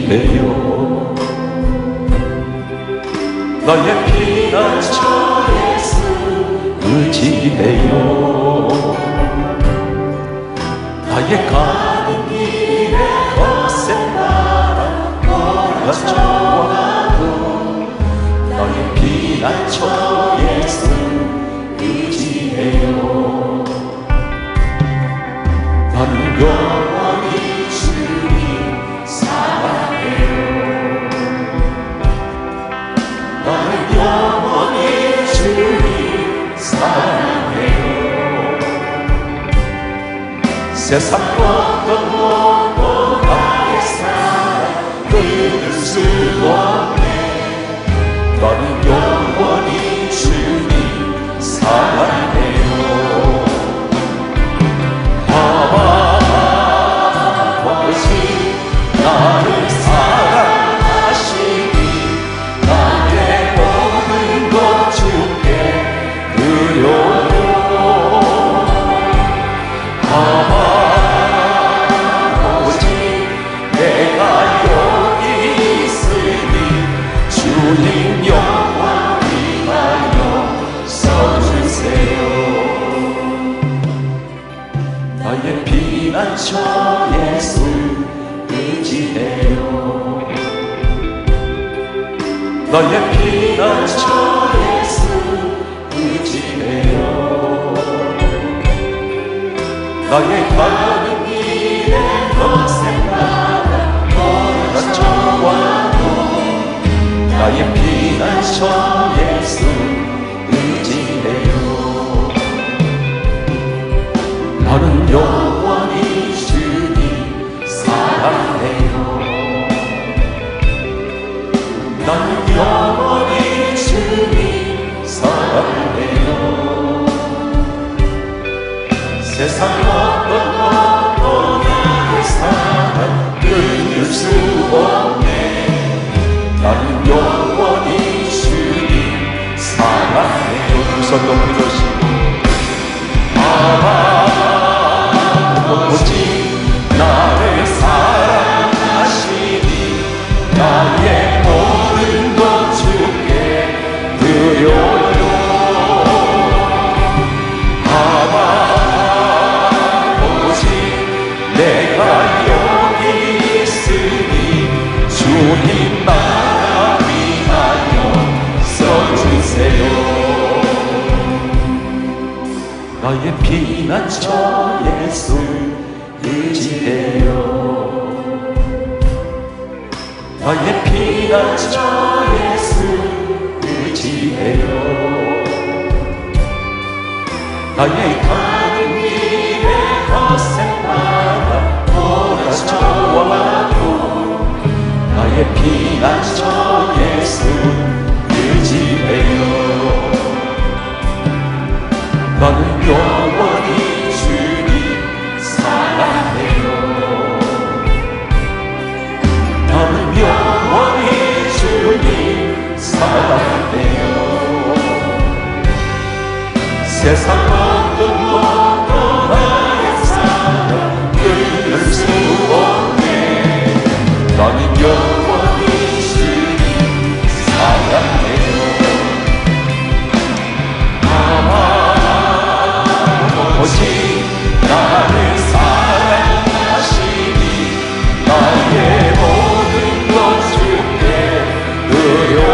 주시네요. 너의 피가 저의 숨을 지네요. 나의 가는 길에 거센 나라 걸어져가고 너의 피가 저의 숨을 지네요. 나는 영원히 주님 사랑해요. 나는 영원히 주님 사랑해요. 세상 어떤 것도 나의 사랑 끊을 수 없네. 나는 영원히 주님 사랑해요. 나를 사랑하시니 나의 모든 것 주께 드려요. 아버지 내가 여기 있으니 주님 영원히 나여 써주세요. 나의 피난처 예수 의지해요. 너의 피난처 예수 의지해요. 너의 가는 길에 거센 나라 걸어져와도 나의 피난처 예수 의지해요. 나는 영원히 난 영원히 주님 사랑해요. 세상 어떤 것도 나의 사랑 끊을 수 없네. 난 영원히 주님 사랑해요. 우선 높여주시고 아버지 나를 사랑하시니 나의 아버지 내가 여기 있으니 주님 나를 위하여 써주세요. 나의 피난처 예수 의지해요. 나의 피난처 예수 의지해요. 나의 가는 길에 거센 바다 몰아쳐와도 나의 피난처 예수 의지해요. 나는 영원히 주님 사랑해요. 나는 영원히 주님 사랑해요. 세상 어떤 것도 나의 사랑 끊을 수 없네. 나는 영원히 주님 사랑해요. 아버지 나를 사랑하시니 나의 모든 것 주께 드려요.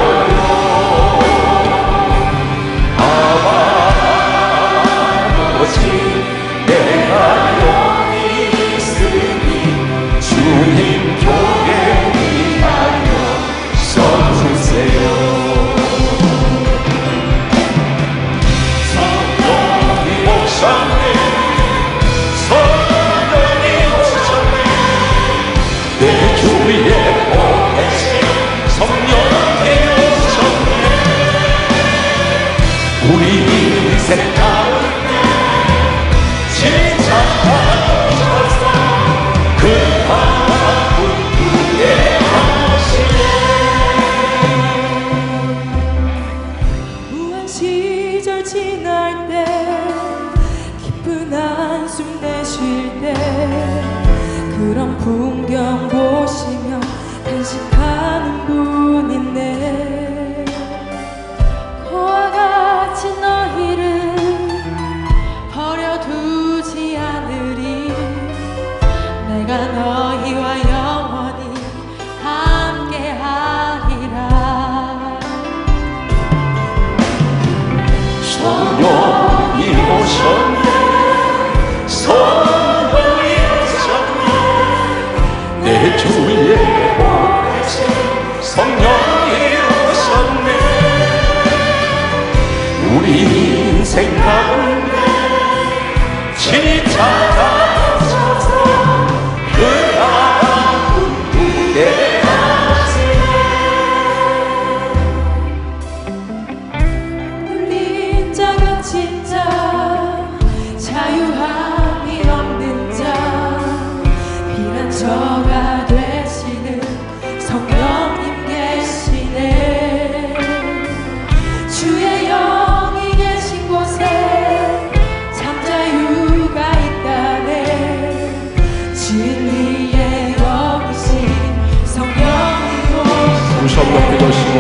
주옵소서. 높이 보시고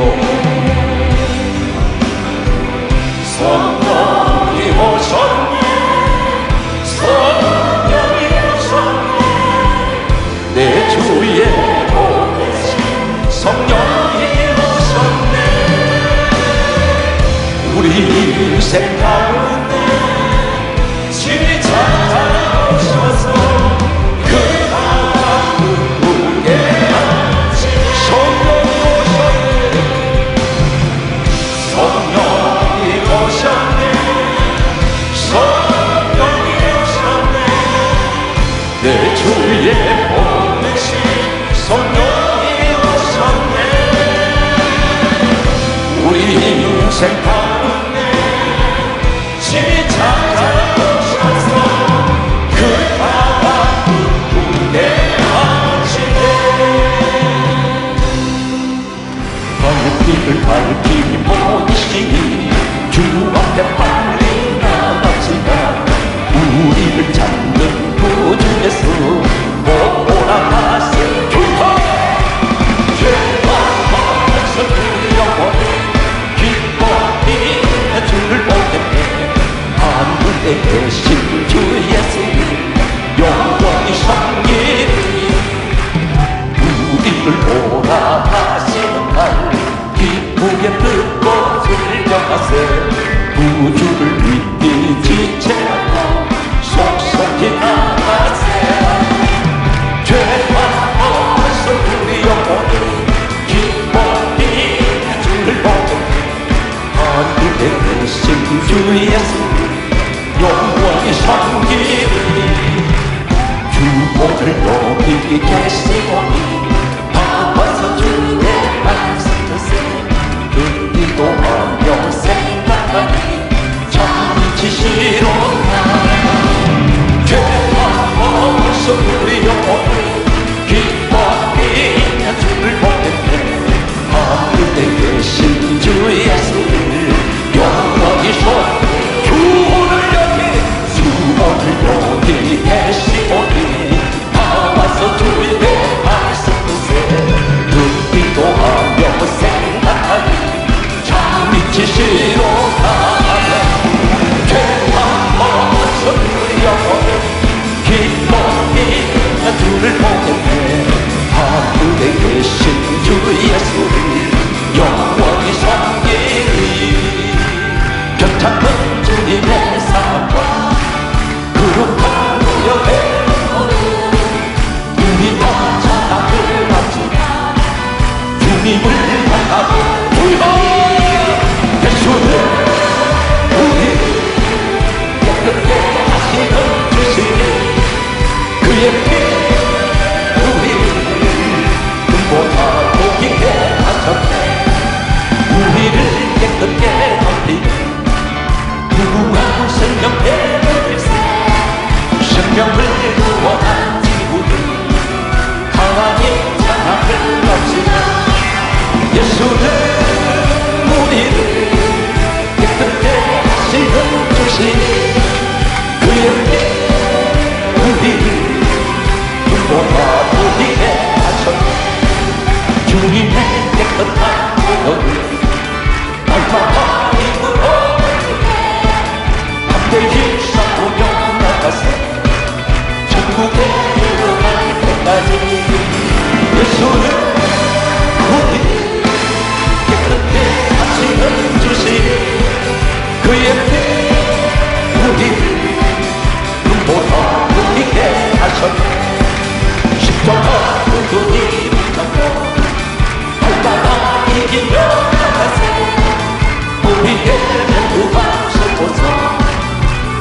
성령이 오셨네, 성령이 오셨네, 내 주위에 오신 성령이 오셨네. 우리 인생 가운데 주님 찾아오셔서 내 주위에 오신 성령이 오셨네. 우리 인생 가운데 주님 찾아오셔서 그 바람 부게 하시네. 발길을 밝히니 모시니 주 앞에 빨리 나아가시나 우리를 찾는 예수 못 돌아가신 주여, 죄와 허물에서 두려워해 기뻐히 주를 보겠네. 하늘에 계신 주 예수님 영원히 섬기리. 우리를 돌아가시는 날 기쁘게 듣고 즐겨가세. 우주를 믿기지 채하고 속속히 나가세. 죄와 허물에서 우리 영혼이 기뻐히 주를 보겠네. 하늘에 계신 주 예수 영원히 섬기리. 주 오늘 여기 계시오니 바빠서 주의 말씀 듣세. 듣기도 하며 생각하니 참 지시로다. 죄와 허물에서 우리 영혼을 기뻐히 주를 보겠네. 하늘에 계신 주 예수를 영원히 섬기리. 주 오늘 여기 계시오니 다 와서 주의 말씀 듣세. 듣기도 하며 생각하니 참 미치시로다. 주를 보겠네. 하늘에 계신 주 예수를 영원히 섬기리. 변찮은 주님의 사랑 그룹한 우여의 오늘 주님 혼자 앞을 맞추다 주님을 만나고 불러 예수를 우리 깨끗게 하시는 주시니 그의 피 우리를 깨끗게 하시네. 무궁한 생명의 열쇠 생명을 구원한 지구를 하나님 찬양을 넘치나. 예수는 우리를 깨끗게 하시는 주시니 그의 피 우리를 구원한 우리의 하셨네. 주님의 깨끗한 구원을 얼마나 힘으로 함께 힘써 나가서 천국에 들어갈 때까지 예수를 우리 깨끗게 하시는 주시니 그의 피 우리를 눈보다 우리게 하셨네. 십자가 그분이 붙잡고 발바닥 이기며 나가서 우리의 구함 슬퍼서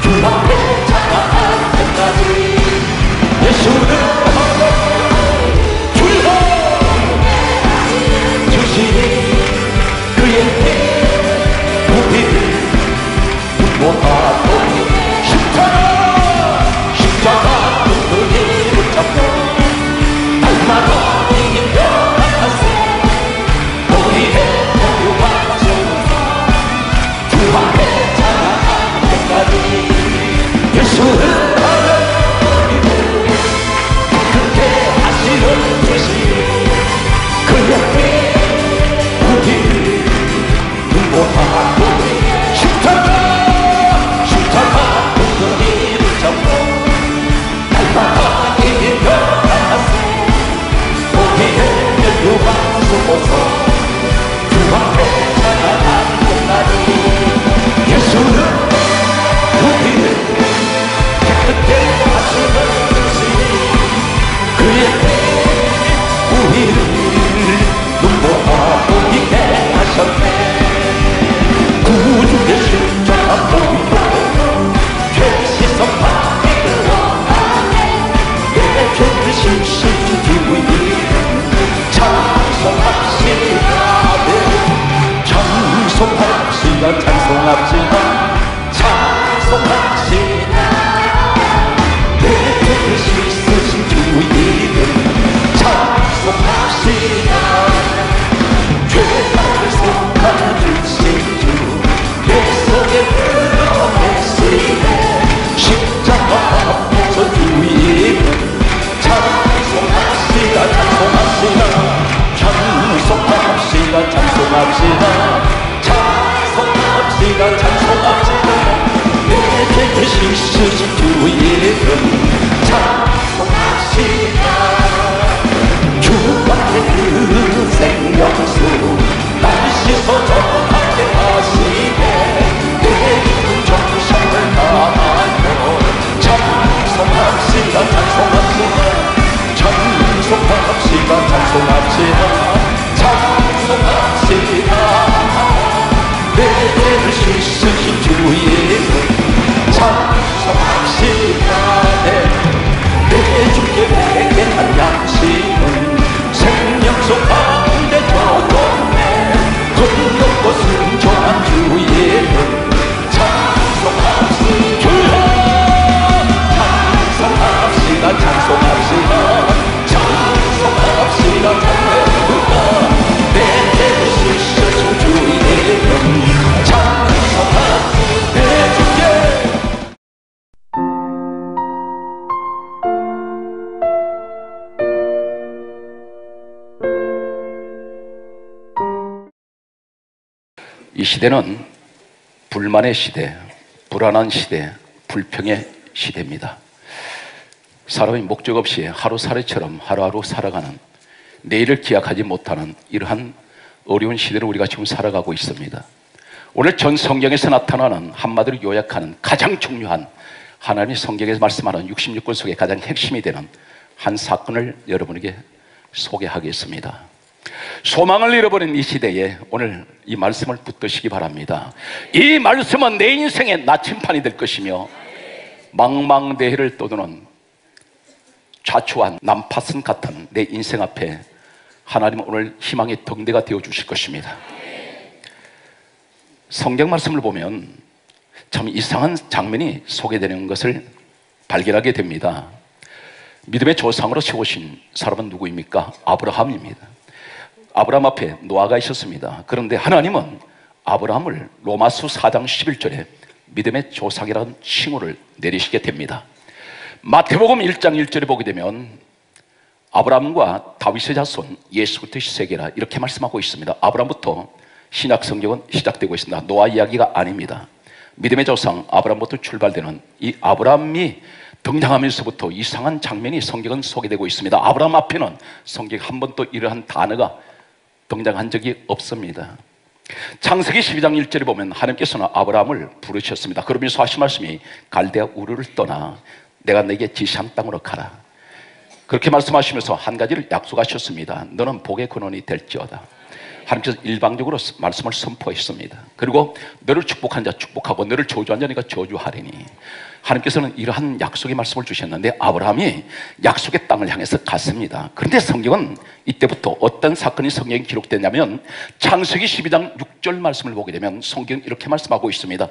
주 앞에 찬양할 때까지 예수를 주시니 그의 피 우리를 이 시대는 불만의 시대, 불안한 시대, 불평의 시대입니다. 사람이 목적 없이 하루살이처럼 하루하루 살아가는, 내일을 기약하지 못하는 이러한 어려운 시대를 우리가 지금 살아가고 있습니다. 오늘 전 성경에서 나타나는, 한마디로 요약하는 가장 중요한, 하나님이 성경에서 말씀하는 66권 속에 가장 핵심이 되는 한 사건을 여러분에게 소개하겠습니다. 소망을 잃어버린 이 시대에 오늘 이 말씀을 붙드시기 바랍니다. 이 말씀은 내 인생의 나침판이 될 것이며, 망망대해를 떠도는 좌초한 난파선 같은 내 인생 앞에 하나님은 오늘 희망의 등대가 되어주실 것입니다. 성경 말씀을 보면 참 이상한 장면이 소개되는 것을 발견하게 됩니다. 믿음의 조상으로 세우신 사람은 누구입니까? 아브라함입니다. 아브라함 앞에 노아가 있었습니다. 그런데 하나님은 아브라함을 로마서 4장 11절에 믿음의 조상이라는 칭호를 내리시게 됩니다. 마태복음 1장 1절에 보게 되면 아브라함과 다윗의 자손 예수 그리스도의 세계라 이렇게 말씀하고 있습니다. 아브라함부터 신약 성경은 시작되고 있습니다. 노아 이야기가 아닙니다. 믿음의 조상 아브라함부터 출발되는 이 아브라함이 등장하면서부터 이상한 장면이 성경은 소개되고 있습니다. 아브라함 앞에는 성경 한 번도 이러한 단어가 등장한 적이 없습니다. 창세기 12장 1절에 보면 하나님께서는 아브라함을 부르셨습니다. 그러면서 하신 말씀이 갈대아 우르를 떠나 내가 네게 지시한 땅으로 가라. 그렇게 말씀하시면서 한 가지를 약속하셨습니다. 너는 복의 근원이 될지어다. 하나님께서 일방적으로 말씀을 선포했습니다. 그리고 너를 축복한 자 축복하고 너를 저주한 자니까 저주하리니, 하나님께서는 이러한 약속의 말씀을 주셨는데 아브라함이 약속의 땅을 향해서 갔습니다. 그런데 성경은 이때부터 어떤 사건이 성경에 기록되냐면 창세기 12장 6절 말씀을 보게 되면 성경은 이렇게 말씀하고 있습니다.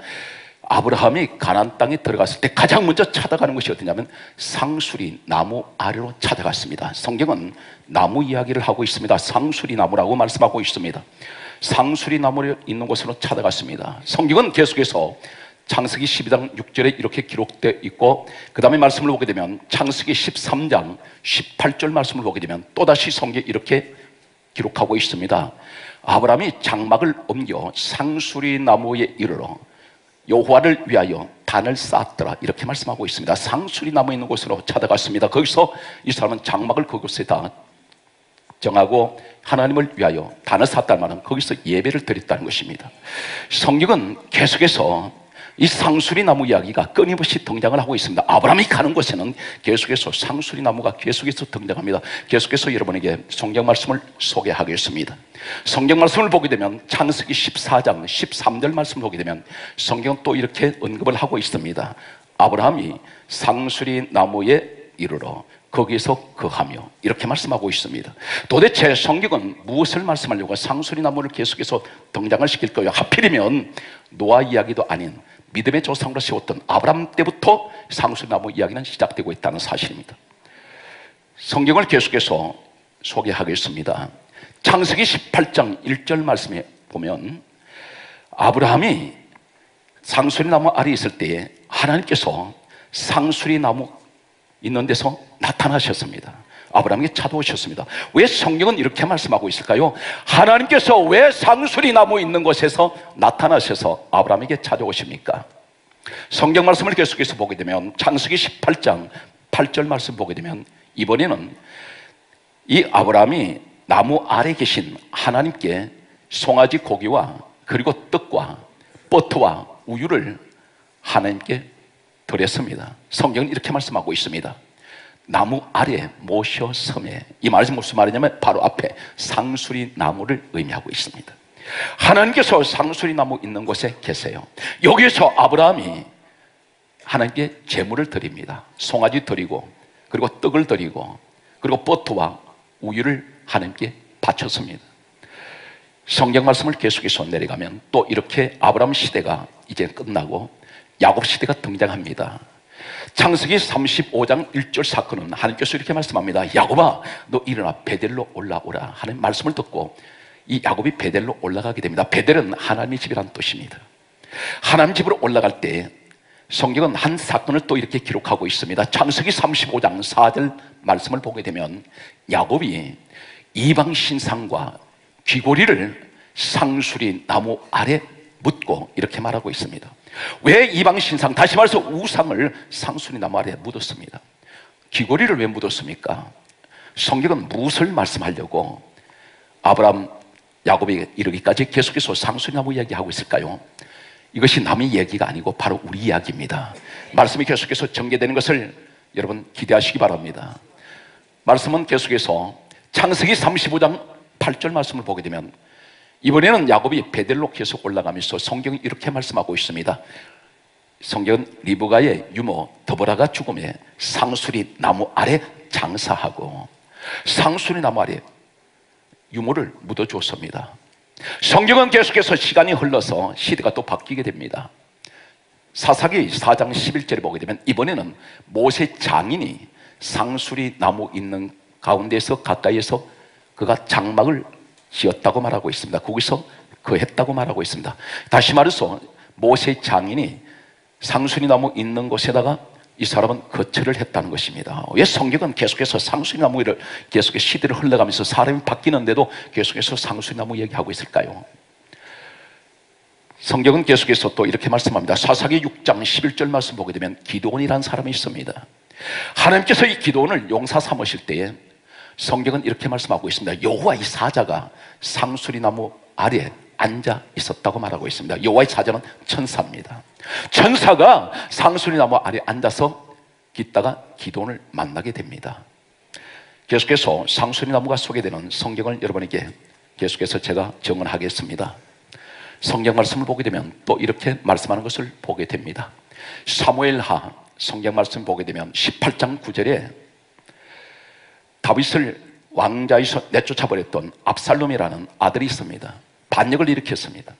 아브라함이 가나안 땅에 들어갔을 때 가장 먼저 찾아가는 것이 어디냐면 상수리 나무 아래로 찾아갔습니다. 성경은 나무 이야기를 하고 있습니다. 상수리 나무라고 말씀하고 있습니다. 상수리 나무에 있는 곳으로 찾아갔습니다. 성경은 계속해서 창세기 12장 6절에 이렇게 기록되어 있고, 그 다음에 말씀을 보게 되면 창세기 13장 18절 말씀을 보게 되면 또다시 성경에 이렇게 기록하고 있습니다. 아브라함이 장막을 옮겨 상수리 나무에 이르러 여호와를 위하여 단을 쌓았더라 이렇게 말씀하고 있습니다. 상수리 나무 있는 곳으로 찾아갔습니다. 거기서 이 사람은 장막을 그곳에다 정하고 하나님을 위하여 단어 샀다마는 거기서 예배를 드렸다는 것입니다. 성경은 계속해서 이 상수리 나무 이야기가 끊임없이 등장을 하고 있습니다. 아브라함이 가는 곳에는 계속해서 상수리 나무가 계속해서 등장합니다. 계속해서 여러분에게 성경 말씀을 소개하겠습니다. 성경 말씀을 보게 되면 창세기 14장 13절 말씀을 보게 되면 성경은 또 이렇게 언급을 하고 있습니다. 아브라함이 상수리 나무에 이르러 거기에서 거하며 이렇게 말씀하고 있습니다. 도대체 성경은 무엇을 말씀하려고 상수리 나무를 계속해서 등장을 시킬까요? 하필이면 노아 이야기도 아닌 믿음의 조상으로 세웠던 아브라함 때부터 상수리 나무 이야기는 시작되고 있다는 사실입니다. 성경을 계속해서 소개하겠습니다. 창세기 18장 1절 말씀에 보면 아브라함이 상수리 나무 아래에 있을 때에 하나님께서 상수리 나무 있는 데서 나타나셨습니다. 아브라함에게 찾아오셨습니다. 왜 성경은 이렇게 말씀하고 있을까요? 하나님께서 왜 상수리 나무 있는 곳에서 나타나셔서 아브라함에게 찾아오십니까? 성경 말씀을 계속해서 보게 되면 창세기 18장 8절 말씀 보게 되면 이번에는 이 아브라함이 나무 아래 계신 하나님께 송아지 고기와 그리고 떡과 버터와 우유를 하나님께 드렸습니다. 성경은 이렇게 말씀하고 있습니다. 나무 아래에 모셔섬에, 이 말이 무슨 말이냐면 바로 앞에 상수리 나무를 의미하고 있습니다. 하나님께서 상수리 나무 있는 곳에 계세요. 여기에서 아브라함이 하나님께 제물을 드립니다. 송아지 드리고 그리고 떡을 드리고 그리고 버터와 우유를 하나님께 바쳤습니다. 성경 말씀을 계속해서 내려가면 또 이렇게 아브라함 시대가 이제 끝나고 야곱 시대가 등장합니다. 창세기 35장 1절 사건은 하나님께서 이렇게 말씀합니다. 야곱아, 너 일어나 베델로 올라오라 하는 말씀을 듣고 이 야곱이 베델로 올라가게 됩니다. 베델은 하나님의 집이라는 뜻입니다. 하나님 집으로 올라갈 때 성경은 한 사건을 또 이렇게 기록하고 있습니다. 창세기 35장 4절 말씀을 보게 되면 야곱이 이방 신상과 귀고리를 상수리 나무 아래 묻고 이렇게 말하고 있습니다. 왜 이방 신상, 다시 말해서 우상을 상수리 나무 아래 묻었습니다. 귀고리를 왜 묻었습니까? 성경은 무엇을 말씀하려고 아브라함, 야곱에게 이르기까지 계속해서 상수리 나무 이야기하고 있을까요? 이것이 남의 이야기가 아니고 바로 우리 이야기입니다. 말씀이 계속해서 전개되는 것을 여러분 기대하시기 바랍니다. 말씀은 계속해서 창세기 35장 8절 말씀을 보게 되면 이번에는 야곱이 베델로 계속 올라가면서 성경이 이렇게 말씀하고 있습니다. 성경은 리브가의 유모 더보라가 죽음에 상수리 나무 아래 장사하고 상수리 나무 아래 유모를 묻어줬습니다. 성경은 계속해서 시간이 흘러서 시대가 또 바뀌게 됩니다. 사사기 4장 11절에 보게 되면 이번에는 모세 장인이 상수리 나무 있는 가운데서 가까이에서 그가 장막을 지었다고 말하고 있습니다. 거기서 그 했다고 말하고 있습니다. 다시 말해서 모세 장인이 상수리 나무 있는 곳에다가 이 사람은 거처를 했다는 것입니다. 왜 성경은 계속해서 상수리 나무를 계속해서 시대를 흘러가면서 사람이 바뀌는데도 계속해서 상수리 나무 얘기하고 있을까요? 성경은 계속해서 또 이렇게 말씀합니다. 사사기 6장 11절 말씀 보게 되면 기드온이라는 사람이 있습니다. 하나님께서 이 기드온을 용사 삼으실 때에 성경은 이렇게 말씀하고 있습니다. 여호와의 사자가 상수리 나무 아래에 앉아 있었다고 말하고 있습니다. 여호와의 사자는 천사입니다. 천사가 상수리 나무 아래에 앉아서 있다가 기드온을 만나게 됩니다. 계속해서 상수리 나무가 소개되는 성경을 여러분에게 계속해서 제가 증언하겠습니다. 성경 말씀을 보게 되면 또 이렇게 말씀하는 것을 보게 됩니다. 사무엘하 성경 말씀 보게 되면 18장 9절에 다윗을 왕좌에서 내쫓아버렸던 압살롬이라는 아들이 있습니다. 반역을 일으켰습니다.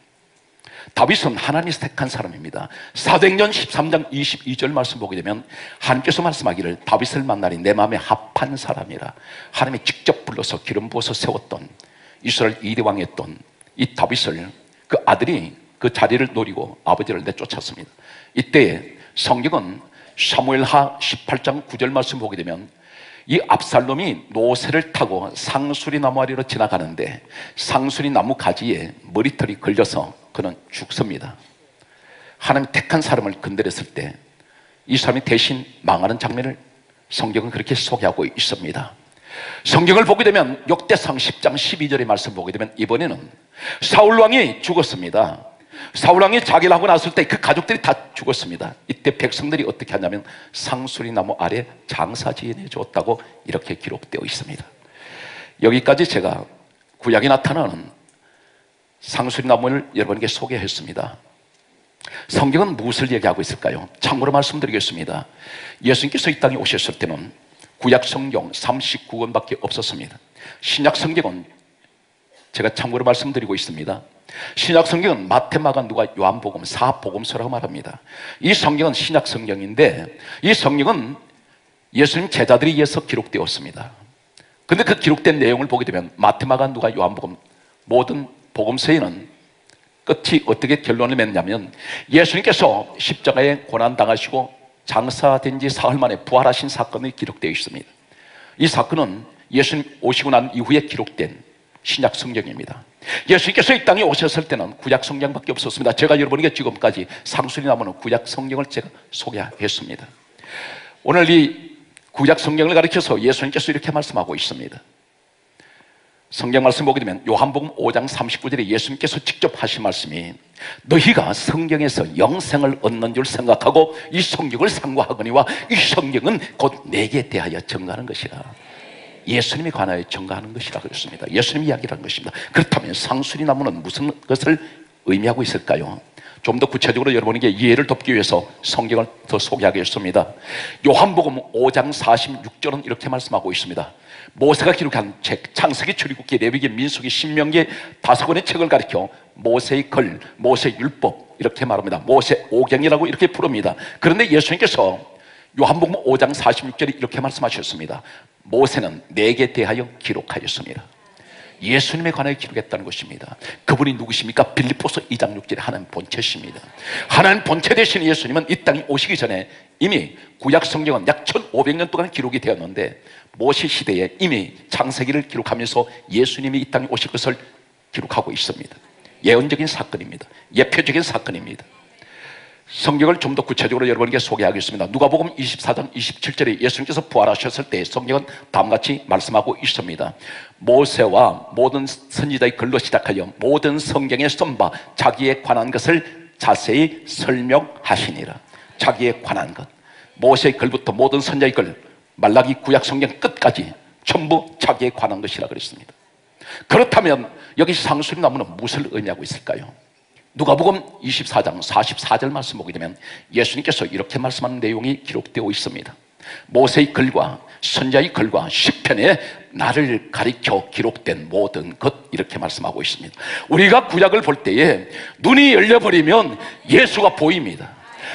다윗은 하나님이 택한 사람입니다. 사도행전 13장 22절 말씀 보게 되면 하나님께서 말씀하기를 다윗을 만나니 내 마음에 합한 사람이라, 하나님이 직접 불러서 기름 부어서 세웠던 이스라엘 2대 왕이었던 이 다윗을 그 아들이 그 자리를 노리고 아버지를 내쫓았습니다. 이때 성경은 사무엘하 18장 9절 말씀 보게 되면 이 압살롬이 노새를 타고 상수리 나무 아래로 지나가는데 상수리 나무 가지에 머리털이 걸려서 그는 죽습니다. 하나님이 택한 사람을 건드렸을 때 이 사람이 대신 망하는 장면을 성경은 그렇게 소개하고 있습니다. 성경을 보게 되면 역대상 10장 12절의 말씀 보게 되면 이번에는 사울왕이 죽었습니다. 사울왕이 자기를 하고 났을 때 그 가족들이 다 죽었습니다. 이때 백성들이 어떻게 하냐면 상수리나무 아래 장사지내 줬다고 이렇게 기록되어 있습니다. 여기까지 제가 구약에 나타나는 상수리나무를 여러분에게 소개했습니다. 성경은 무엇을 얘기하고 있을까요? 참고로 말씀드리겠습니다. 예수님께서 이 땅에 오셨을 때는 구약 성경 39권밖에 없었습니다. 신약 성경은 제가 참고로 말씀드리고 있습니다. 신약 성경은 마태마가 누가 요한복음 사복음서라고 말합니다. 이 성경은 신약 성경인데 이 성경은 예수님 제자들에 의해서 기록되었습니다. 그런데 그 기록된 내용을 보게 되면 마태마가 누가 요한복음 모든 복음서에는 끝이 어떻게 결론을 맺냐면 예수님께서 십자가에 고난당하시고 장사된 지 사흘 만에 부활하신 사건이 기록되어 있습니다. 이 사건은 예수님 오시고 난 이후에 기록된 신약 성경입니다. 예수님께서 이 땅에 오셨을 때는 구약 성경밖에 없었습니다. 제가 여러분에게 지금까지 상수리나무는 구약 성경을 제가 소개했습니다. 오늘 이 구약 성경을 가리켜서 예수님께서 이렇게 말씀하고 있습니다. 성경 말씀 보게 되면 요한복음 5장 39절에 예수님께서 직접 하신 말씀이 너희가 성경에서 영생을 얻는 줄 생각하고 이 성경을 상고하거니와 이 성경은 곧 내게 대하여 증거하는 것이라. 예수님에 관하여 증거하는 것이라 그랬습니다. 예수님 이야기를 한 것입니다. 그렇다면 상수리나무는 무슨 것을 의미하고 있을까요? 좀 더 구체적으로 여러분에게 이해를 돕기 위해서 성경을 더 소개하겠습니다. 요한복음 5장 46절은 이렇게 말씀하고 있습니다. 모세가 기록한 책, 창세기, 출애굽기, 레위기, 민수기, 신명기 5권의 책을 가리켜 모세의 글, 모세의 율법 이렇게 말합니다. 모세 오경이라고 이렇게 부릅니다. 그런데 예수님께서 요한복음 5장 46절에 이렇게 말씀하셨습니다. 모세는 내게 대하여 기록하였습니다. 예수님에 관하여 기록했다는 것입니다. 그분이 누구십니까? 빌립보서 2장 6절에 하나님 본체십니다. 하나님 본체 되신 예수님은 이 땅에 오시기 전에 이미 구약 성경은 약 1500년 동안 기록이 되었는데 모세 시대에 이미 창세기를 기록하면서 예수님이 이 땅에 오실 것을 기록하고 있습니다. 예언적인 사건입니다. 예표적인 사건입니다. 성경을 좀 더 구체적으로 여러분에게 소개하겠습니다. 누가복음 24장 27절에 예수님께서 부활하셨을 때 성경은 다음같이 말씀하고 있습니다. 모세와 모든 선지자의 글로 시작하여 모든 성경에 쓴 바 자기에 관한 것을 자세히 설명하시니라. 자기에 관한 것, 모세의 글부터 모든 선지자의 글, 말라기 구약 성경 끝까지 전부 자기에 관한 것이라 그랬습니다. 그렇다면 여기 상수리나무는 무엇을 의미하고 있을까요? 누가복음 24장 44절 말씀 보게 되면 예수님께서 이렇게 말씀하는 내용이 기록되어 있습니다. 모세의 글과 선지자의 글과 시편에 나를 가리켜 기록된 모든 것 이렇게 말씀하고 있습니다. 우리가 구약을 볼 때에 눈이 열려버리면 예수가 보입니다.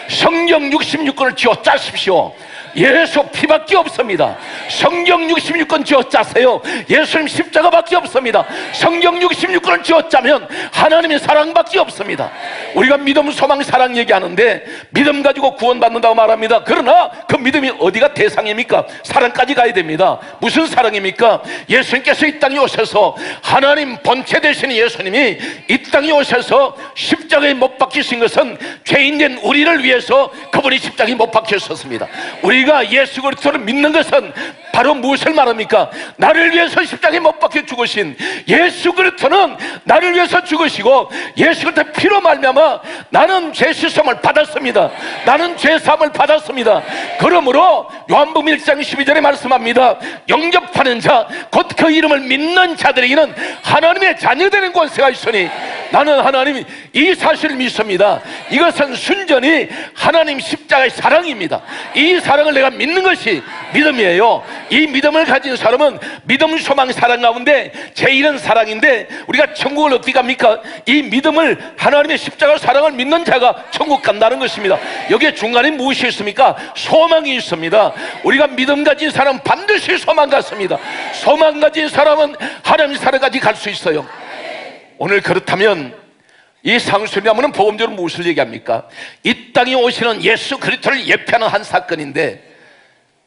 성경 66권을 쥐어 짜십시오. 예수 피밖에 없습니다. 성경 66권 쥐어 짜세요. 예수님 십자가밖에 없습니다. 성경 66권을 쥐어 짜면 하나님의 사랑밖에 없습니다. 우리가 믿음, 소망, 사랑 얘기하는데 믿음 가지고 구원받는다고 말합니다. 그러나 그 믿음이 어디가 대상입니까? 사랑까지 가야 됩니다. 무슨 사랑입니까? 예수님께서 이 땅에 오셔서 하나님 본체 되신 예수님이 이 땅에 오셔서 십자가에 못 박히신 것은 죄인된 우리를 위해서 그분이 십자가에 못 박히셨습니다. 우리가 예수 그리스도를 믿는 것은 바로 무엇을 말합니까? 나를 위해서 십자가에 못 박혀 죽으신 예수 그리스도는 나를 위해서 죽으시고 예수 그리스도의 피로 말미암아 나는 죄 씻음을 받았습니다. 나는 죄 사함을 받았습니다. 그러므로 요한복음 1장 12절에 말씀합니다. 영접하는 자 곧 그 이름을 믿는 자들에게는 하나님의 자녀되는 권세가 있으니 나는 하나님이 이 사실을 믿습니다. 이것은 순전히 하나님 십자가의 사랑입니다. 이 사랑을 내가 믿는 것이 믿음이에요. 이 믿음을 가진 사람은 믿음, 소망, 사랑 가운데 제1은 사랑인데 우리가 천국을 어떻게 갑니까? 이 믿음을 하나님의 십자가 사랑을 믿는 자가 천국 간다는 것입니다. 여기에 중간에 무엇이 있습니까? 소망이 있습니다. 우리가 믿음 가진 사람은 반드시 소망 같습니다. 소망 가진 사람은 하나님의 사랑까지 갈 수 있어요. 오늘 그렇다면 이 상수리나무는 복음적으로 무엇을 얘기합니까? 이 땅에 오시는 예수 그리스도를 예표하는 한 사건인데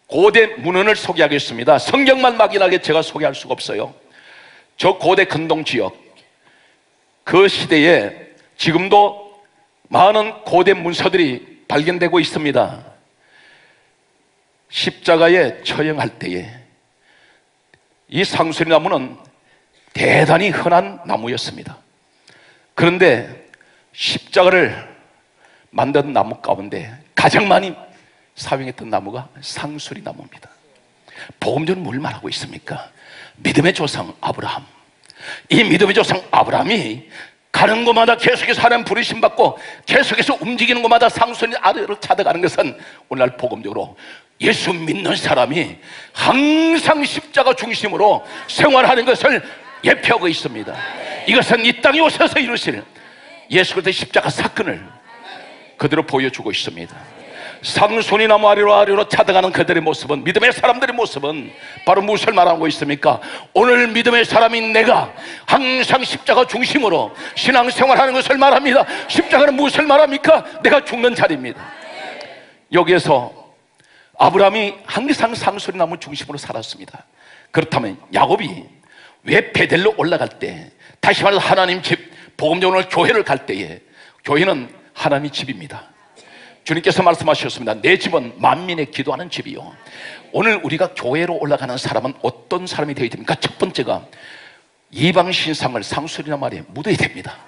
고대 문헌을 소개하겠습니다. 성경만 막연하게 제가 소개할 수가 없어요. 저 고대 근동 지역 그 시대에 지금도 많은 고대 문서들이 발견되고 있습니다. 십자가에 처형할 때에 이 상수리 나무는 대단히 흔한 나무였습니다. 그런데 십자가를 만든 나무 가운데 가장 많이 사용했던 나무가 상수리 나무입니다. 복음전은 뭘 말하고 있습니까? 믿음의 조상 아브라함, 이 믿음의 조상 아브라함이 가는 곳마다 계속해서 하나님 부르심 받고 계속해서 움직이는 곳마다 상수리 아래로 찾아가는 것은 오늘날 복음적으로 예수 믿는 사람이 항상 십자가 중심으로 생활하는 것을 예표하고 있습니다. 이것은 이 땅에 오셔서 이루실 예수 그리스도의 십자가 사건을 그대로 보여주고 있습니다. 상순이 나무 아래로 찾아가는 그들의 모습은, 믿음의 사람들의 모습은 바로 무엇을 말하고 있습니까? 오늘 믿음의 사람인 내가 항상 십자가 중심으로 신앙생활하는 것을 말합니다. 십자가는 무엇을 말합니까? 내가 죽는 자리입니다. 여기에서 아브라함이 항상 상순이 나무 중심으로 살았습니다. 그렇다면 야곱이 왜 베델로 올라갈 때, 다시 말해 하나님 집, 복음전을 교회를 갈 때에, 교회는 하나님의 집입니다. 주님께서 말씀하셨습니다. 내 집은 만민의 기도하는 집이요. 오늘 우리가 교회로 올라가는 사람은 어떤 사람이 되어야 됩니까? 첫 번째가 이방 신상을 상수리나 말에 묻어야 됩니다.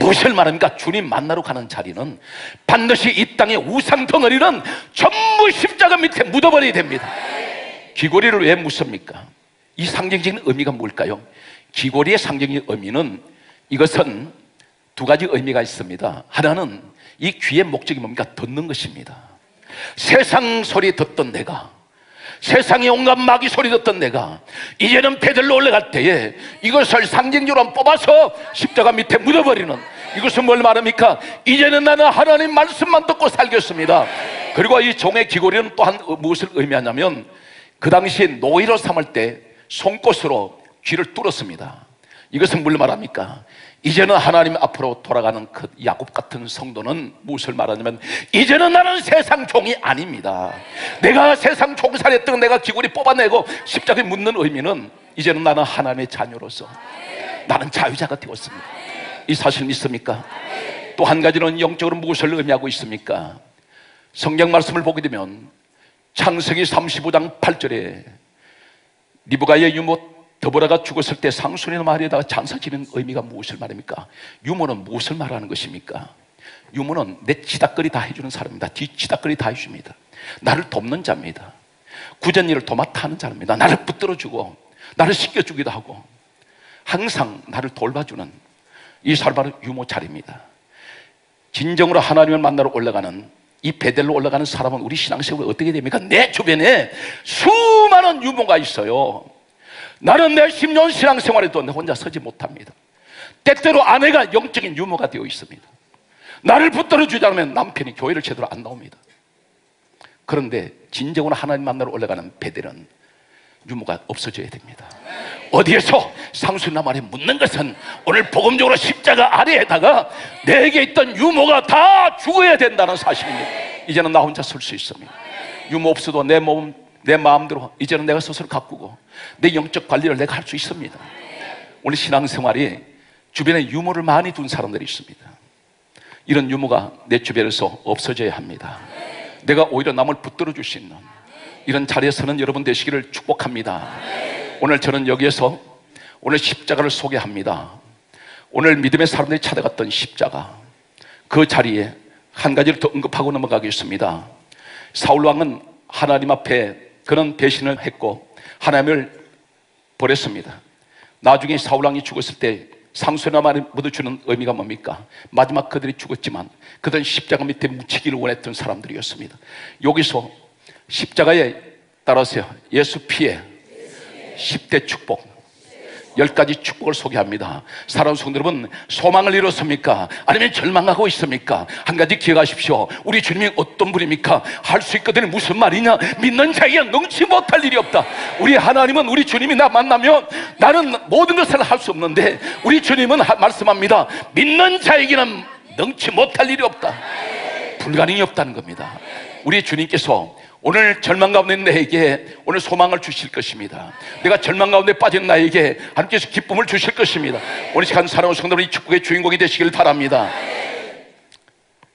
무엇을 말합니까? 주님 만나러 가는 자리는 반드시 이 땅의 우상 덩어리는 전부 십자가 밑에 묻어버려야 됩니다. 귀고리를 왜 묻습니까? 이 상징적인 의미가 뭘까요? 귀고리의 상징적인 의미는, 이것은 두 가지 의미가 있습니다. 하나는 이 귀의 목적이 뭡니까? 듣는 것입니다. 세상 소리 듣던 내가, 세상의 온갖 마귀 소리 듣던 내가 이제는 베델로 올라갈 때에 이것을 상징적으로 뽑아서 십자가 밑에 묻어버리는, 이것은 뭘 말합니까? 이제는 나는 하나님 말씀만 듣고 살겠습니다. 그리고 이 종의 귀고리는 또한 무엇을 의미하냐면, 그 당시에 노예로 삼을 때 송곳으로 귀를 뚫었습니다. 이것은 뭘 말합니까? 이제는 하나님 앞으로 돌아가는 그 야곱 같은 성도는 무엇을 말하냐면, 이제는 나는 세상 종이 아닙니다. 내가 세상 종살이했던 내가 귀고리 뽑아내고 십자가에 묻는 의미는, 이제는 나는 하나님의 자녀로서 나는 자유자가 되었습니다. 이 사실 믿습니까? 또 한 가지는 영적으로 무엇을 의미하고 있습니까? 성경 말씀을 보게 되면 창세기 35장 8절에 리브가의 유모 더보라가 죽었을 때 상순이 나무 아래에다가 장사 지는 의미가 무엇을 말합니까? 유모는 무엇을 말하는 것입니까? 유모는 내 치닥거리 다 해주는 사람입니다. 뒤치닥거리 다 해줍니다. 나를 돕는 자입니다. 구전일을 도맡아 하는 자입니다. 나를 붙들어주고 나를 씻겨주기도 하고 항상 나를 돌봐주는 이 사람 바로 유모 자리입니다. 진정으로 하나님을 만나러 올라가는 이 베델로 올라가는 사람은 우리 신앙생활이 어떻게 됩니까? 내 주변에 수많은 유모가 있어요. 나는 내 10년 신앙생활에도 내 혼자 서지 못합니다. 때때로 아내가 영적인 유모가 되어 있습니다. 나를 붙들어주지 않으면 남편이 교회를 제대로 안 나옵니다. 그런데 진정으로 하나님 만나러 올라가는 베델은 유모가 없어져야 됩니다. 어디에서 상수리나무 아래 묻는 것은, 오늘 복음적으로 십자가 아래에다가 내게 있던 유모가 다 죽어야 된다는 사실입니다. 이제는 나 혼자 설 수 있습니다. 유모 없어도 내 몸, 내 마음대로 이제는 내가 스스로 가꾸고 내 영적 관리를 내가 할 수 있습니다. 오늘 신앙생활이 주변에 유모를 많이 둔 사람들이 있습니다. 이런 유모가 내 주변에서 없어져야 합니다. 내가 오히려 남을 붙들어 줄 수 있는 이런 자리에서는 여러분 되시기를 축복합니다. 오늘 저는 여기에서 오늘 십자가를 소개합니다. 오늘 믿음의 사람들이 찾아갔던 십자가, 그 자리에 한 가지를 더 언급하고 넘어가겠습니다. 사울왕은 하나님 앞에 그는 배신을 했고 하나님을 버렸습니다. 나중에 사울왕이 죽었을 때 상수리나 말에 묻어주는 의미가 뭡니까? 마지막 그들이 죽었지만 그들은 십자가 밑에 묻히기를 원했던 사람들이었습니다. 여기서 십자가에 따라서 예수 피의 10대 축복, 10가지 축복을 소개합니다. 사랑하는 성도 여러분, 소망을 이뤘습니까? 아니면 절망하고 있습니까? 한 가지 기억하십시오. 우리 주님이 어떤 분입니까? 할 수 있거든 무슨 말이냐? 믿는 자에게 능치 못할 일이 없다. 우리 하나님은, 우리 주님이 나 만나면 나는 모든 것을 할 수 없는데 우리 주님은 말씀합니다. 믿는 자에게는 능치 못할 일이 없다. 불가능이 없다는 겁니다. 우리 주님께서 오늘 절망 가운데 내게 오늘 소망을 주실 것입니다. 내가 절망 가운데 빠진 나에게 하나님께서 기쁨을 주실 것입니다. 오늘 시간 사랑하는 성도 여러분, 이 축복의 주인공이 되시길 바랍니다.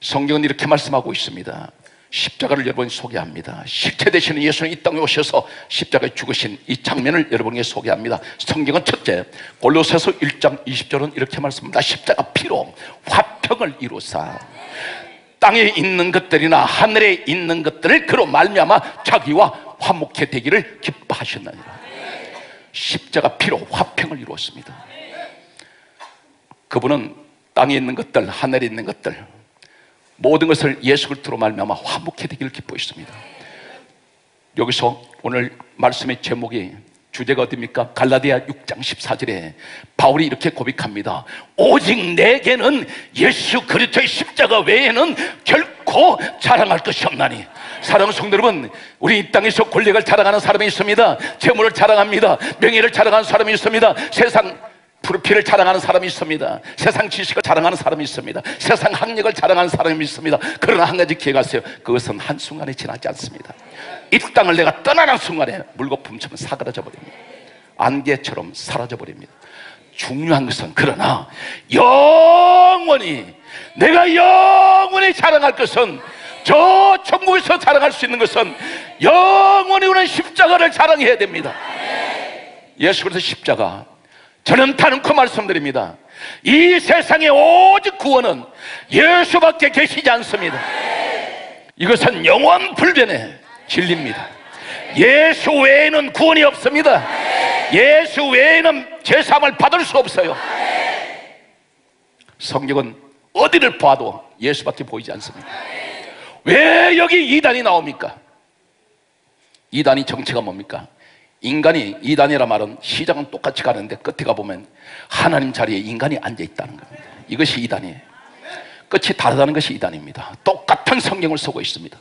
성경은 이렇게 말씀하고 있습니다. 십자가를 여러분이 소개합니다. 십체 되시는 예수님 이 땅에 오셔서 십자가에 죽으신 이 장면을 여러분에게 소개합니다. 성경은 첫째, 골로새서 1장 20절은 이렇게 말씀합니다. 십자가 피로 화평을 이루사 땅에 있는 것들이나 하늘에 있는 것들을 그로 말미암아 자기와 화목해 되기를 기뻐하셨느니라. 십자가 피로 화평을 이루었습니다. 그분은 땅에 있는 것들, 하늘에 있는 것들 모든 것을 예수 그리스도로 말미암아 화목해 되기를 기뻐했습니다. 여기서 오늘 말씀의 제목이 주제가 어디입니까? 갈라디아 6장 14절에 바울이 이렇게 고백합니다. 오직 내게는 예수 그리스도의 십자가 외에는 결코 자랑할 것이 없나니. 사랑하는 성도 여러분, 우리 이 땅에서 권력을 자랑하는 사람이 있습니다. 재물을 자랑합니다. 명예를 자랑하는 사람이 있습니다. 세상 프로필을 자랑하는 사람이 있습니다. 세상 지식을 자랑하는 사람이 있습니다. 세상 학력을 자랑하는 사람이 있습니다. 그러나 한 가지 기회가 있어요. 그것은 한순간에 지나지 않습니다. 이 땅을 내가 떠나는 순간에 물거품처럼 사그라져 버립니다. 안개처럼 사라져 버립니다. 중요한 것은 그러나 영원히 내가 영원히 자랑할 것은, 저 천국에서 자랑할 수 있는 것은 영원히 우리는 십자가를 자랑해야 됩니다. 예수 그리스도 십자가, 저는 단언코 말씀드립니다. 이 세상의 오직 구원은 예수밖에 계시지 않습니다. 이것은 영원 불변의 진리입니다. 예수 외에는 구원이 없습니다. 예수 외에는 죄사함을 받을 수 없어요. 성경은 어디를 봐도 예수밖에 보이지 않습니다. 왜 여기 이단이 나옵니까? 이단이 정체가 뭡니까? 인간이, 이단이라 말은 시작은 똑같이 가는데 끝에 가보면 하나님 자리에 인간이 앉아있다는 겁니다. 이것이 이단이에요. 끝이 다르다는 것이 이단입니다. 똑같은 성경을 쓰고 있습니다.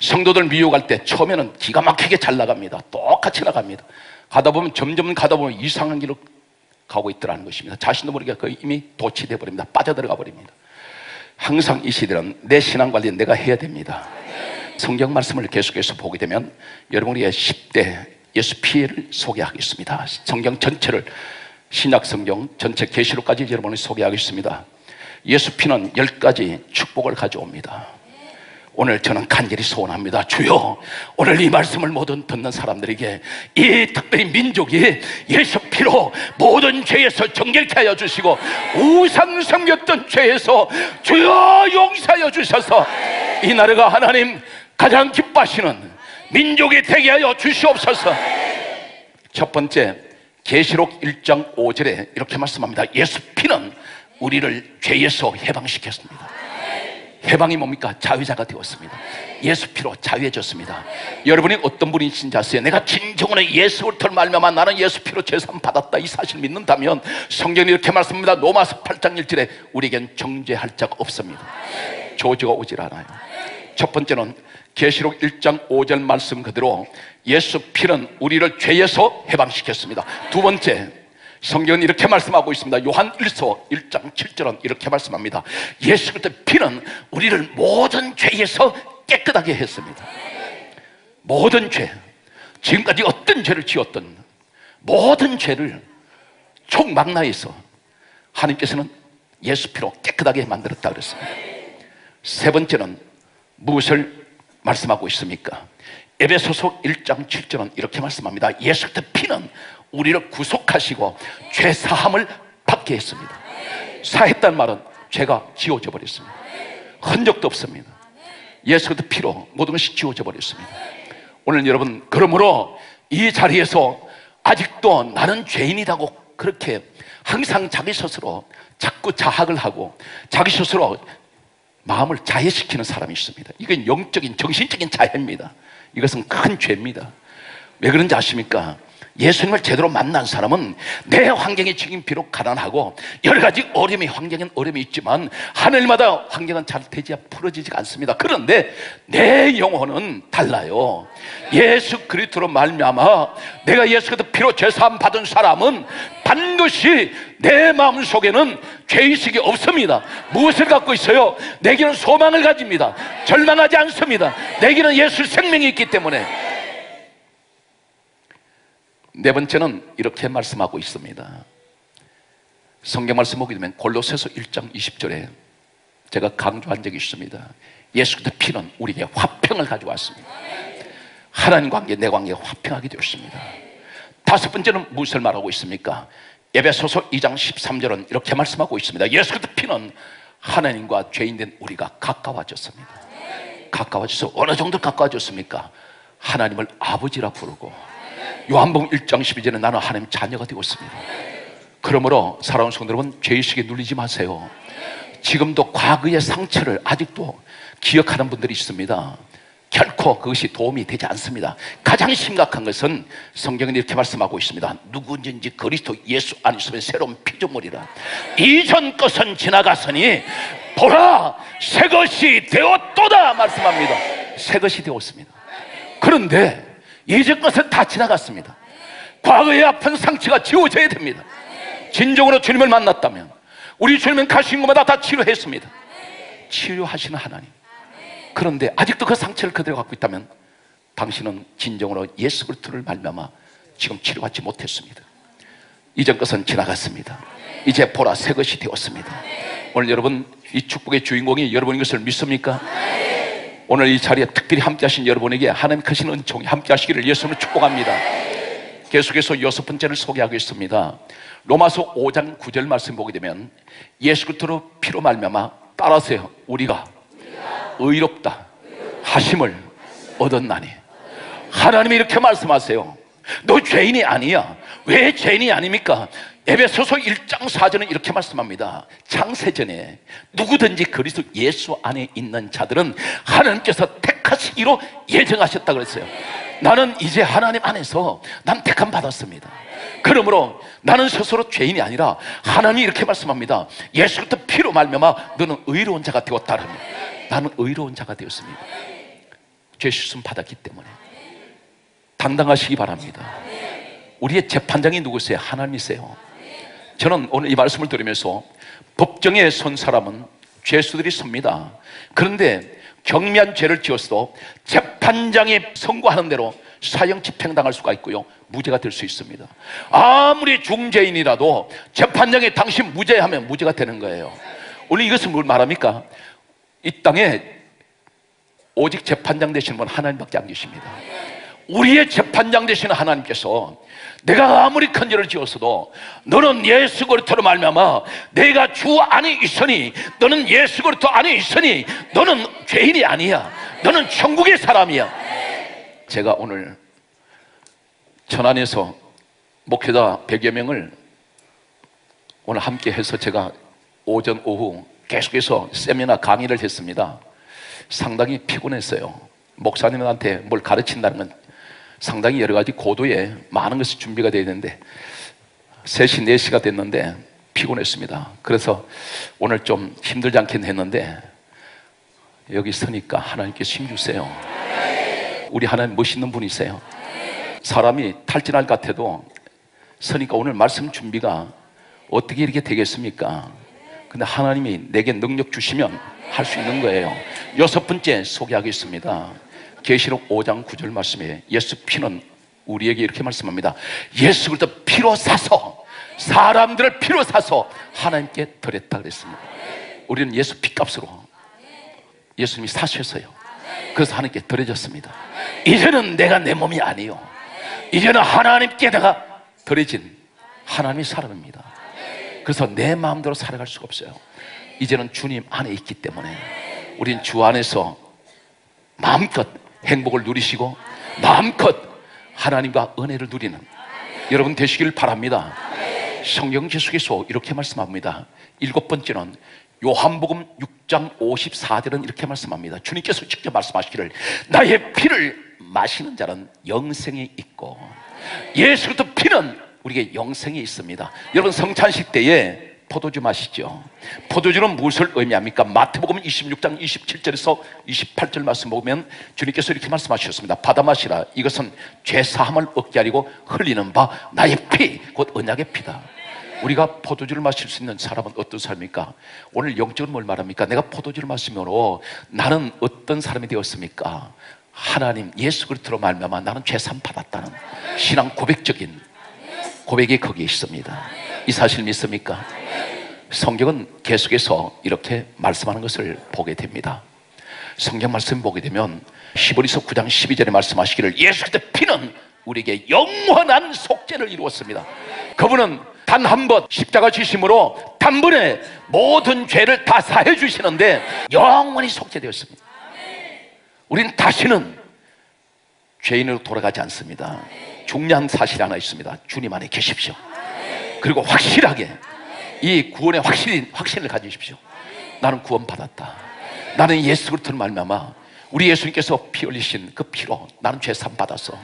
성도들 미혹할 때 처음에는 기가 막히게 잘 나갑니다. 똑같이 나갑니다. 가다 보면 점점 가다 보면 이상한 길로 가고 있더라는 것입니다. 자신도 모르게 거의 이미 도취되어 버립니다. 빠져들어가 버립니다. 항상 이 시대는 내 신앙관리 내가 해야 됩니다. 성경 말씀을 계속해서 보게 되면 여러분의 10대 예수 피해를 소개하겠습니다. 성경 전체를, 신약성경 전체 계시록까지 여러분을 소개하겠습니다. 예수 피는 10가지 축복을 가져옵니다. 오늘 저는 간절히 소원합니다. 주여, 오늘 이 말씀을 모든 듣는 사람들에게, 이 특별히 민족이 예수 피로 모든 죄에서 정결케 하여 주시고 우상 섬겼던 죄에서 주여 용서하여 주셔서 이 나라가 하나님 가장 기뻐하시는 민족이 되게 하여 주시옵소서. 첫 번째, 계시록 1장 5절에 이렇게 말씀합니다. 예수 피는 우리를 죄에서 해방시켰습니다. 해방이 뭡니까? 자유자가 되었습니다. 예수 피로 자유해졌습니다. 여러분이 어떤 분이신지 아세요? 내가 진정으로 예수 그리스도를 말미암아 나는 예수 피로 죄사함 받았다, 이 사실 믿는다면 성경이 이렇게 말씀합니다. 로마서 8장 1절에 우리에겐 정죄할 자가 없습니다. 저주가 오질 않아요. 첫 번째는 계시록 1장 5절 말씀 그대로 예수 피는 우리를 죄에서 해방시켰습니다. 두 번째, 성경은 이렇게 말씀하고 있습니다. 요한 1서 1장 7절은 이렇게 말씀합니다. 예수 피는 우리를 모든 죄에서 깨끗하게 했습니다. 모든 죄, 지금까지 어떤 죄를 지었던 모든 죄를 총망라해서 하나님께서는 예수 피로 깨끗하게 만들었다 그랬습니다. 세 번째는 무엇을 말씀하고 있습니까? 에베소서 1장 7절은 이렇게 말씀합니다. 예수 그리스도의 피는 우리를 구속하시고 죄 사함을 받게 했습니다. 사했다는 말은 죄가 지워져 버렸습니다. 흔적도 없습니다. 예수 그리스도의 피로 모든 것이 지워져 버렸습니다. 오늘 여러분, 그러므로 이 자리에서 아직도 나는 죄인이라고 그렇게 항상 자기 스스로 자꾸 자학을 하고 자기 스스로 마음을 자해시키는 사람이 있습니다. 이건 영적인, 정신적인 자해입니다. 이것은 큰 죄입니다. 왜 그런지 아십니까? 예수님을 제대로 만난 사람은 내 환경이 지금 비록 가난하고 여러 가지 어려움이, 환경엔 어려움이 있지만 하늘마다 환경은 잘 되지, 풀어지지가 않습니다. 그런데 내 영혼은 달라요. 예수 그리스도로 말미암아 내가 예수 그리스도 피로 죄사함 받은 사람은 반드시 내 마음속에는 죄의식이 없습니다. 무엇을 갖고 있어요? 내게는 소망을 가집니다. 절망하지 않습니다. 내게는 예수 생명이 있기 때문에. 네 번째는 이렇게 말씀하고 있습니다. 성경 말씀 보게 되면 골로새서 1장 20절에 제가 강조한 적이 있습니다. 예수 그리스도의 피는 우리에게 화평을 가져왔습니다. 하나님 관계, 내 관계 화평하게 되었습니다. 다섯 번째는 무엇을 말하고 있습니까? 에베소서 2장 13절은 이렇게 말씀하고 있습니다. 예수 그리스도의 피는 하나님과 죄인된 우리가 가까워졌습니다. 가까워져서 어느 정도 가까워졌습니까? 하나님을 아버지라 부르고, 요한복음 1장 12절에 나는 하나님 자녀가 되었습니다. 그러므로 사랑하는 성도 여러분, 죄의식에 눌리지 마세요. 지금도 과거의 상처를 아직도 기억하는 분들이 있습니다. 결코 그것이 도움이 되지 않습니다. 가장 심각한 것은 성경은 이렇게 말씀하고 있습니다. 누구든지 그리스도 예수 안에서 새로운 피조물이라. 이전 것은 지나갔으니 보라 새 것이 되었도다 말씀합니다. 새 것이 되었습니다. 그런데 이전 것은 다 지나갔습니다. 과거의 아픈 상처가 지워져야 됩니다. 진정으로 주님을 만났다면 우리 주님은 가신 곳마다 다 치료했습니다. 치료하시는 하나님, 그런데 아직도 그 상처를 그대로 갖고 있다면 당신은 진정으로 예수 그리스도를 말미암아 지금 치료받지 못했습니다. 이전 것은 지나갔습니다. 이제 보라 새 것이 되었습니다. 오늘 여러분, 이 축복의 주인공이 여러분인 것을 믿습니까? 오늘 이 자리에 특별히 함께 하신 여러분에게 하나님 크신 은총이 함께 하시기를 예수님으로 축복합니다. 계속해서 여섯 번째를 소개하겠습니다. 로마서 5장 9절 말씀 보게 되면 예수 그리스도로 피로 말미암아 따라서 우리가 의롭다 하심을 얻었나니. 하나님이 이렇게 말씀하세요. 너 죄인이 아니야. 왜 죄인이 아닙니까? 에베소서 1장 4절은 이렇게 말씀합니다. 창세전에 누구든지 그리스도 예수 안에 있는 자들은 하나님께서 택하시기로 예정하셨다 그랬어요. 나는 이제 하나님 안에서 난 택함 받았습니다. 그러므로 나는 스스로 죄인이 아니라 하나님이 이렇게 말씀합니다. 예수 그리스도 피로 말미암아 너는 의로운 자가 되었다. 나는 의로운 자가 되었습니다. 죄 씻음 받았기 때문에 당당하시기 바랍니다. 우리의 재판장이 누구세요? 하나님이세요. 저는 오늘 이 말씀을 들으면서 법정에 선 사람은 죄수들이 섭니다. 그런데 경미한 죄를 지었어도 재판장이 선고하는 대로 사형 집행당할 수가 있고요, 무죄가 될 수 있습니다. 아무리 중죄인이라도 재판장이 당신 무죄하면 무죄가 되는 거예요. 오늘 이것은 뭘 말합니까? 이 땅에 오직 재판장 되시는 분 하나님밖에 안 계십니다. 우리의 재판장 되시는 하나님께서 내가 아무리 큰 죄를 지었어도 너는 예수 그리스도로 말미암아 내가 주 안에 있으니, 너는 예수 그리스도 안에 있으니 너는 죄인이 아니야. 너는 천국의 사람이야. 제가 오늘 천안에서 목회자 100여 명을 오늘 함께 해서 제가 오전 오후 계속해서 세미나 강의를 했습니다. 상당히 피곤했어요. 목사님한테 뭘 가르친다는 건 상당히 여러 가지 고도에 많은 것이 준비가 되어야 되는데 3시, 4시가 됐는데 피곤했습니다. 그래서 오늘 좀 힘들지 않겠나 했는데 여기 서니까 하나님께서 힘주세요. 우리 하나님 멋있는 분이세요. 사람이 탈진할 것 같아도 서니까 오늘 말씀 준비가 어떻게 이렇게 되겠습니까? 근데 하나님이 내게 능력 주시면 할 수 있는 거예요. 여섯 번째 소개하겠습니다. 계시록 5장 9절 말씀에 예수 피는 우리에게 이렇게 말씀합니다. 예수 그리스도 피로 사서, 사람들을 피로 사서 하나님께 드렸다 그랬습니다. 우리는 예수 피값으로 예수님이 사셔서요. 그래서 하나님께 드려졌습니다. 이제는 내가 내 몸이 아니요, 이제는 하나님께 내가 드려진 하나님의 사람입니다. 그래서 내 마음대로 살아갈 수가 없어요. 이제는 주님 안에 있기 때문에 우린 주 안에서 마음껏 행복을 누리시고 마음껏 하나님과 은혜를 누리는 여러분 되시길 바랍니다. 성경 계속해서 이렇게 말씀합니다. 일곱 번째는 요한복음 6장 54절은 이렇게 말씀합니다. 주님께서 직접 말씀하시기를 나의 피를 마시는 자는 영생이 있고, 예수 그리스도 피는 우리에게 영생이 있습니다. 여러분 성찬식 때에 포도주 마시죠. 포도주는 무엇을 의미합니까? 마태복음 26장 27절에서 28절 말씀 보면 주님께서 이렇게 말씀하셨습니다. 받아 마시라. 이것은 죄사함을 얻게 하리고 흘리는 바 나의 피, 곧 언약의 피다. 우리가 포도주를 마실 수 있는 사람은 어떤 사람입니까? 오늘 영적으로 뭘 말합니까? 내가 포도주를 마시므로 나는 어떤 사람이 되었습니까? 하나님 예수 그리스도로 말미암아 나는 죄사함 받았다는 신앙 고백적인 고백이 거기에 있습니다. 이 사실 믿습니까? 성경은 계속해서 이렇게 말씀하는 것을 보게 됩니다. 성경 말씀 보게 되면 히브리서 9장 12절에 말씀하시기를 예수의 피는 우리에게 영원한 속죄를 이루었습니다. 그분은 단 한 번 십자가 지심으로 단번에 모든 죄를 다 사해 주시는데 영원히 속죄되었습니다. 우린 다시는 죄인으로 돌아가지 않습니다. 중요한 사실이 하나 있습니다. 주님 안에 계십시오. 그리고 확실하게 이 구원의 확신을 가지십시오. 나는 구원받았다. 나는 예수 그리스도로 말미암아 우리 예수님께서 피 흘리신 그 피로 나는 죄 사함 받아서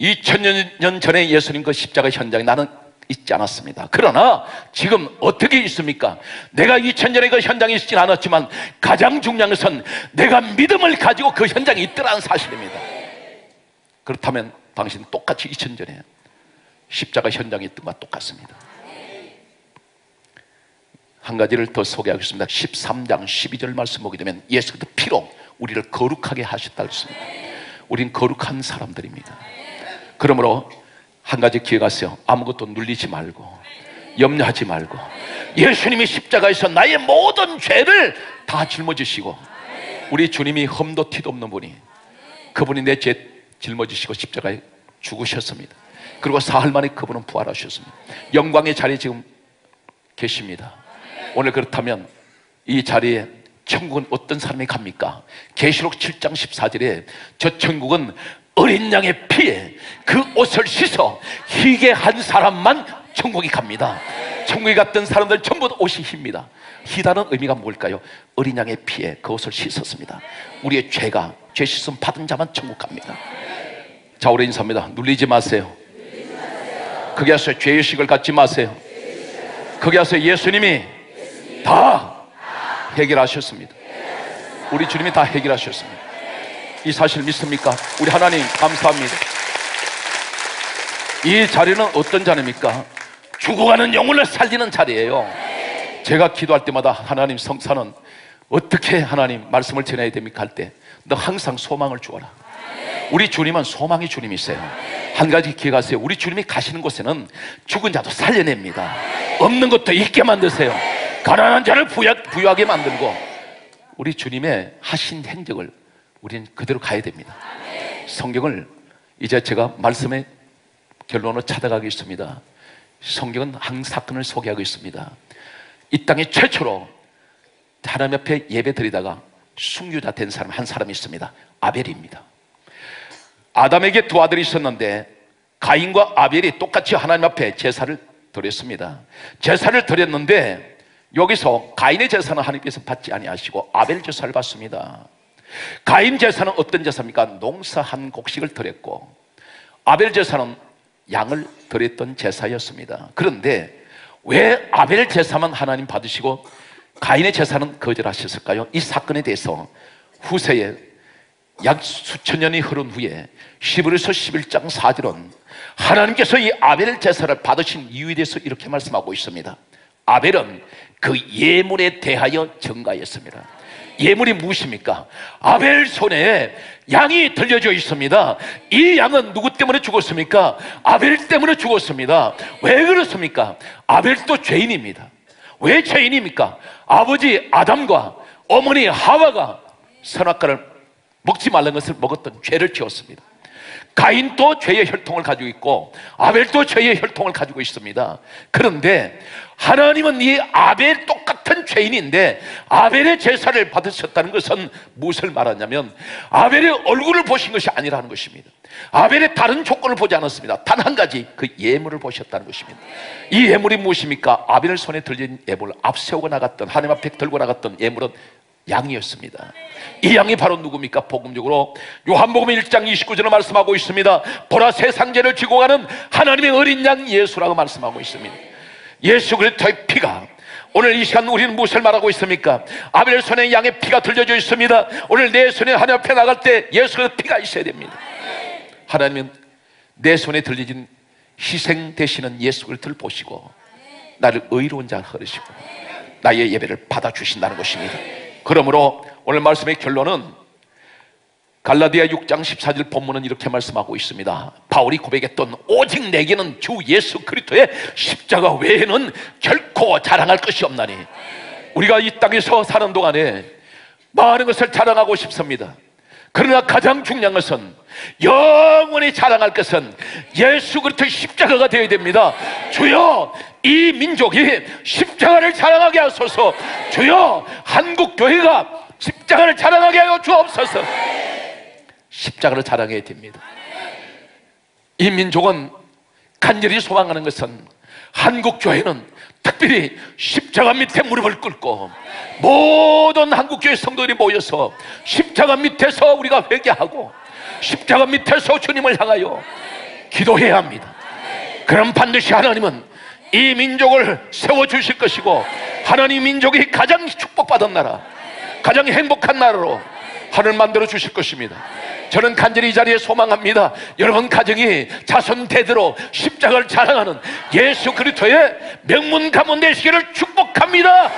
2000년 전에 예수님 그 십자가 현장에 나는 있지 않았습니다. 그러나 지금 어떻게 있습니까? 내가 2000년에 그 현장에 있진 않았지만 가장 중요한 것은 내가 믿음을 가지고 그 현장에 있더라는 사실입니다. 그렇다면 당신은 똑같이 2000년에 십자가 현장에 있던 것과 똑같습니다. 한 가지를 더 소개하겠습니다. 13장 12절 말씀 보게 되면 예수께서 피로 우리를 거룩하게 하셨다 했습니다. 우린 거룩한 사람들입니다. 그러므로 한 가지 기억하세요. 아무것도 눌리지 말고 염려하지 말고 예수님이 십자가에서 나의 모든 죄를 다 짊어지시고, 우리 주님이 험도 티도 없는 분이, 그분이 내 죄 짊어지시고 십자가에 죽으셨습니다. 그리고 사흘 만에 그분은 부활하셨습니다. 영광의 자리에 지금 계십니다. 오늘 그렇다면 이 자리에 천국은 어떤 사람이 갑니까? 계시록 7장 14절에 저 천국은 어린 양의 피에 그 옷을 씻어 희게 한 사람만 천국이 갑니다. 천국에 갔던 사람들 전부 다 옷이 힙니다. 희다는 의미가 뭘까요? 어린 양의 피에 그 옷을 씻었습니다. 우리의 죄가 죄 씻음 받은 자만 천국 갑니다. 자, 오래 인사합니다. 눌리지 마세요. 거기 와서 죄의 식을 갖지 마세요. 거기 와서 예수님이 다 해결하셨습니다. 우리 주님이 다 해결하셨습니다. 이 사실 믿습니까? 우리 하나님 감사합니다. 이 자리는 어떤 자리입니까? 죽어가는 영혼을 살리는 자리예요. 제가 기도할 때마다 하나님 성사는 어떻게 하나님 말씀을 전해야 됩니까 할 때 너 항상 소망을 주어라. 우리 주님은 소망의 주님이세요. 한 가지 기억하세요. 우리 주님이 가시는 곳에는 죽은 자도 살려냅니다. 없는 것도 있게 만드세요. 가난한 자를 부유하게 만들고, 우리 주님의 하신 행적을 우리는 그대로 가야 됩니다. 성경을 이제 제가 말씀의 결론으로 찾아가고 있습니다. 성경은 한 사건을 소개하고 있습니다. 이 땅에 최초로 하나님 앞에 예배 드리다가 순교자 된 사람 한 사람이 있습니다. 아벨입니다. 아담에게 두 아들이 있었는데 가인과 아벨이 똑같이 하나님 앞에 제사를 드렸습니다. 제사를 드렸는데 여기서 가인의 제사는 하나님께서 받지 아니하시고 아벨 제사를 받습니다. 가인 제사는 어떤 제사입니까? 농사 한 곡식을 드렸고 아벨 제사는 양을 드렸던 제사였습니다. 그런데 왜 아벨 제사만 하나님 받으시고 가인의 제사는 거절하셨을까요? 이 사건에 대해서 후세에 약 수천 년이 흐른 후에 히브리서 11장 4절은 하나님께서 이 아벨 제사를 받으신 이유에 대해서 이렇게 말씀하고 있습니다. 아벨은 그 예물에 대하여 증가했습니다. 예물이 무엇입니까? 아벨 손에 양이 들려져 있습니다. 이 양은 누구 때문에 죽었습니까? 아벨 때문에 죽었습니다. 왜 그렇습니까? 아벨도 죄인입니다. 왜 죄인입니까? 아버지 아담과 어머니 하와가 선악과를 먹지 말라는 것을 먹었던 죄를 지었습니다. 가인도 죄의 혈통을 가지고 있고 아벨도 죄의 혈통을 가지고 있습니다. 그런데 하나님은 이 아벨 똑같은 죄인인데 아벨의 제사를 받으셨다는 것은 무엇을 말하냐면 아벨의 얼굴을 보신 것이 아니라는 것입니다. 아벨의 다른 조건을 보지 않았습니다. 단 한 가지, 그 예물을 보셨다는 것입니다. 이 예물이 무엇입니까? 아벨 손에 들린 예물, 앞세우고 나갔던, 하나님 앞에 들고 나갔던 예물은 양이었습니다. 이 양이 바로 누굽니까? 복음적으로 요한복음 1장 29절을 말씀하고 있습니다. 보라, 세상 죄를 지고 가는 하나님의 어린 양 예수라고 말씀하고 있습니다. 예수 그리스도의 피가 오늘 이 시간 우리는 무엇을 말하고 있습니까? 아벨 손에 양의 피가 들려져 있습니다. 오늘 내 손에 하나님 앞에 나갈 때 예수 그리스도의 피가 있어야 됩니다. 하나님은 내 손에 들려진 희생 되시는 예수 그리스도를 보시고 나를 의로운 자를 허르시고 나의 예배를 받아주신다는 것입니다. 그러므로 오늘 말씀의 결론은 갈라디아 6장 14절 본문은 이렇게 말씀하고 있습니다. 바울이 고백했던 오직 내게는 주 예수 그리스도의 십자가 외에는 결코 자랑할 것이 없나니. 우리가 이 땅에서 사는 동안에 많은 것을 자랑하고 싶습니다. 그러나 가장 중요한 것은, 영원히 자랑할 것은 예수 그리스도의 십자가가 되어야 됩니다. 주여, 이 민족이 십자가를 자랑하게 하소서. 주여, 한국 교회가 십자가를 자랑하게 하여 주옵소서. 십자가를 자랑해야 됩니다. 이 민족은 간절히 소망하는 것은, 한국교회는 특별히 십자가 밑에 무릎을 꿇고 모든 한국교회 성도들이 모여서 십자가 밑에서 우리가 회개하고 십자가 밑에서 주님을 향하여 기도해야 합니다. 그럼 반드시 하나님은 이 민족을 세워주실 것이고, 하나님 민족이 가장 축복받은 나라, 가장 행복한 나라로 하늘 만들어 주실 것입니다. 저는 간절히 이 자리에 소망합니다. 여러분 가정이 자손 대대로 십자가를 자랑하는 예수 그리스도의 명문 가문 되시기를 축복합니다.